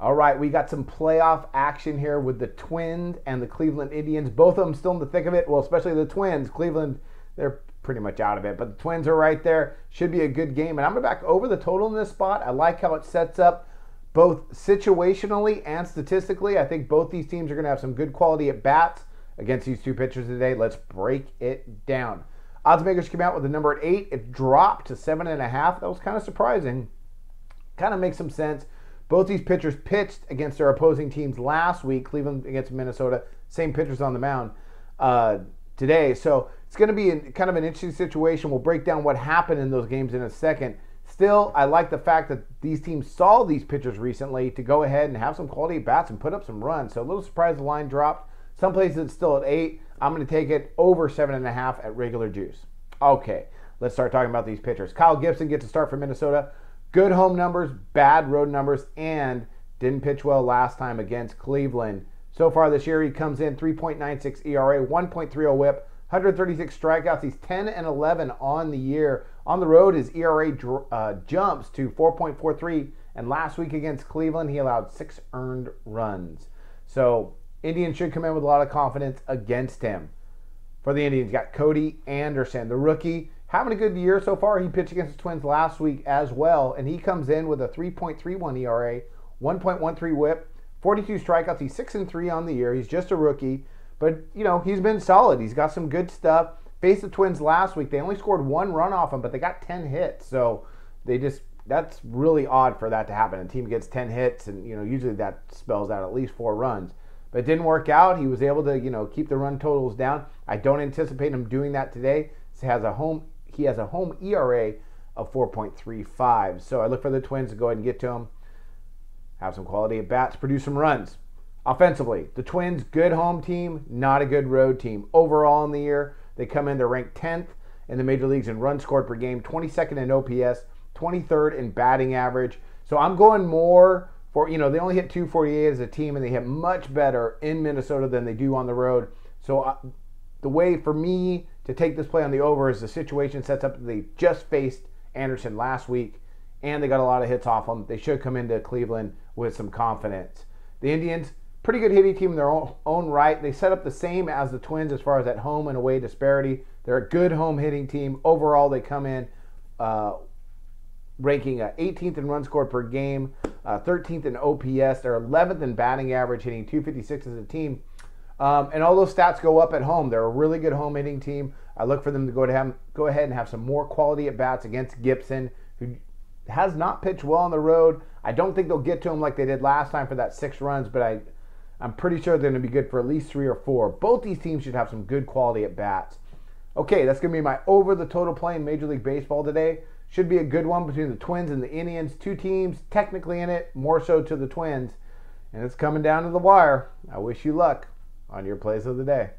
All right, we got some playoff action here with the Twins and the Cleveland Indians. Both of them still in the thick of it. Well, especially the Twins. Cleveland, they're pretty much out of it, but the Twins are right there. Should be a good game. And I'm going to back over the total in this spot. I like how it sets up both situationally and statistically. I think both these teams are going to have some good quality at bats against these two pitchers today. Let's break it down. Oddsmakers came out with the number at 8. It dropped to 7.5. That was kind of surprising. Kind of makes some sense. Both these pitchers pitched against their opposing teams last week. Cleveland against Minnesota, same pitchers on the mound today. So it's going to be kind of an interesting situation. We'll break down what happened in those games in a second. Still, I like the fact that these teams saw these pitchers recently to go ahead and have some quality bats and put up some runs. So a little surprised the line dropped. Some places it's still at 8. I'm going to take it over 7.5 at regular juice. Okay, let's start talking about these pitchers. Kyle Gibson gets a start for Minnesota. Good home numbers, bad road numbers, and didn't pitch well last time against Cleveland. So far this year, he comes in 3.96 ERA, 1.30 whip, 136 strikeouts. He's 10 and 11 on the year. On the road, his ERA jumps to 4.43, and last week against Cleveland, he allowed 6 earned runs. So Indians should come in with a lot of confidence against him. For the Indians, got Cody Anderson, the rookie. Having a good year so far. He pitched against the Twins last week as well, and he comes in with a 3.31 ERA, 1.13 whip, 42 strikeouts. He's 6-3 on the year. He's just a rookie, but, you know, he's been solid. He's got some good stuff. Faced the Twins last week. They only scored 1 run off him, but they got 10 hits, so that's really odd for that to happen. A team gets 10 hits, and, you know, usually that spells out at least 4 runs. But it didn't work out. He was able to, you know, keep the run totals down. I don't anticipate him doing that today. He has a home ERA of 4.35. So I look for the Twins to go ahead and get to him, have some quality at bats, produce some runs. Offensively, the Twins, good home team, not a good road team. Overall in the year, they come in, they're ranked 10th in the major leagues in runs scored per game, 22nd in OPS, 23rd in batting average. So I'm going more for, you know, they only hit 248 as a team, and they hit much better in Minnesota than they do on the road. So the way for me to take this play on the over is the situation sets up that they just faced Anderson last week, and they got a lot of hits off them. They should come into Cleveland with some confidence. The Indians, pretty good hitting team in their own right. They set up the same as the Twins as far as at home and away disparity. They're a good home hitting team. Overall, they come in ranking 18th in runs scored per game, 13th in OPS. They're 11th in batting average, hitting 256 as a team. And all those stats go up at home. They're a really good home hitting team. I look for them to go ahead and have some more quality at bats against Gibson, who has not pitched well on the road. I don't think they'll get to him like they did last time for that 6 runs, but I'm pretty sure they're going to be good for at least 3 or 4. Both these teams should have some good quality at bats. Okay, that's going to be my over the total play in Major League Baseball today. Should be a good one between the Twins and the Indians. 2 teams technically in it, more so to the Twins. And it's coming down to the wire. I wish you luck on your plays of the day.